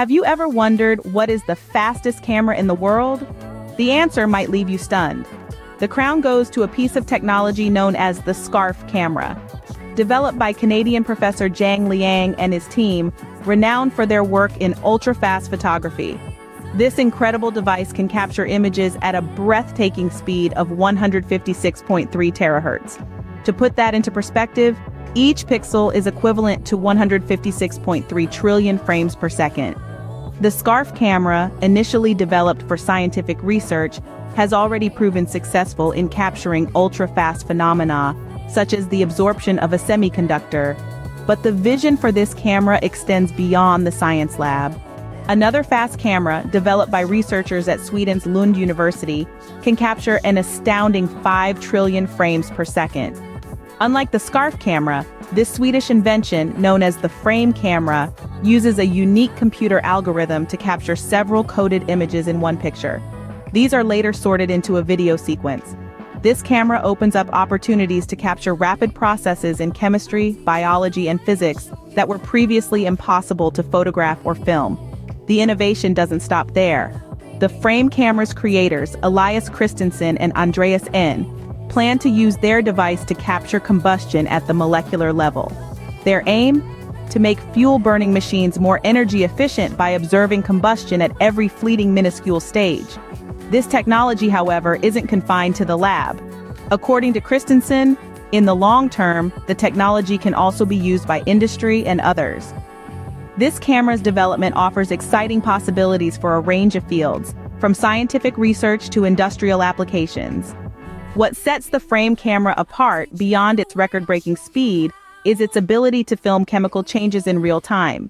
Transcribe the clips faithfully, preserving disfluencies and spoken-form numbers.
Have you ever wondered what is the fastest camera in the world? The answer might leave you stunned. The crown goes to a piece of technology known as the SCARF camera. Developed by Canadian professor Jiang Liang and his team, renowned for their work in ultra-fast photography. This incredible device can capture images at a breathtaking speed of one hundred fifty-six point three terahertz. To put that into perspective, each pixel is equivalent to one hundred fifty-six point three trillion frames per second. The SCARF camera, initially developed for scientific research, has already proven successful in capturing ultra-fast phenomena, such as the absorption of a semiconductor. But the vision for this camera extends beyond the science lab. Another fast camera, developed by researchers at Sweden's Lund University, can capture an astounding five trillion frames per second. Unlike the SCARF camera, this Swedish invention, known as the frame camera, uses a unique computer algorithm to capture several coded images in one picture. These are later sorted into a video sequence. This camera opens up opportunities to capture rapid processes in chemistry, biology, and physics that were previously impossible to photograph or film. The innovation doesn't stop there. The frame camera's creators, Elias Kristensen and Andreas N., plan to use their device to capture combustion at the molecular level. Their aim? To make fuel-burning machines more energy-efficient by observing combustion at every fleeting minuscule stage. This technology, however, isn't confined to the lab. According to Kristensen, in the long term, the technology can also be used by industry and others. This camera's development offers exciting possibilities for a range of fields, from scientific research to industrial applications. What sets the frame camera apart beyond its record-breaking speed is its ability to film chemical changes in real time.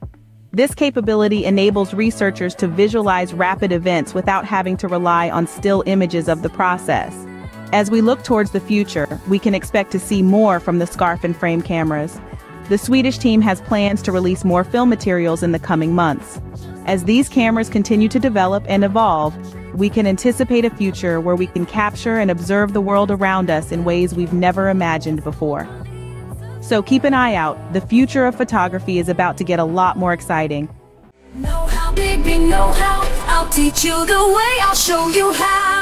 This capability enables researchers to visualize rapid events without having to rely on still images of the process. As we look towards the future, we can expect to see more from the SCARF and frame cameras. The Swedish team has plans to release more film materials in the coming months. As these cameras continue to develop and evolve, we can anticipate a future where we can capture and observe the world around us in ways we've never imagined before. So keep an eye out, the future of photography is about to get a lot more exciting. Know how, baby, know how. I'll teach you the way, I'll show you how.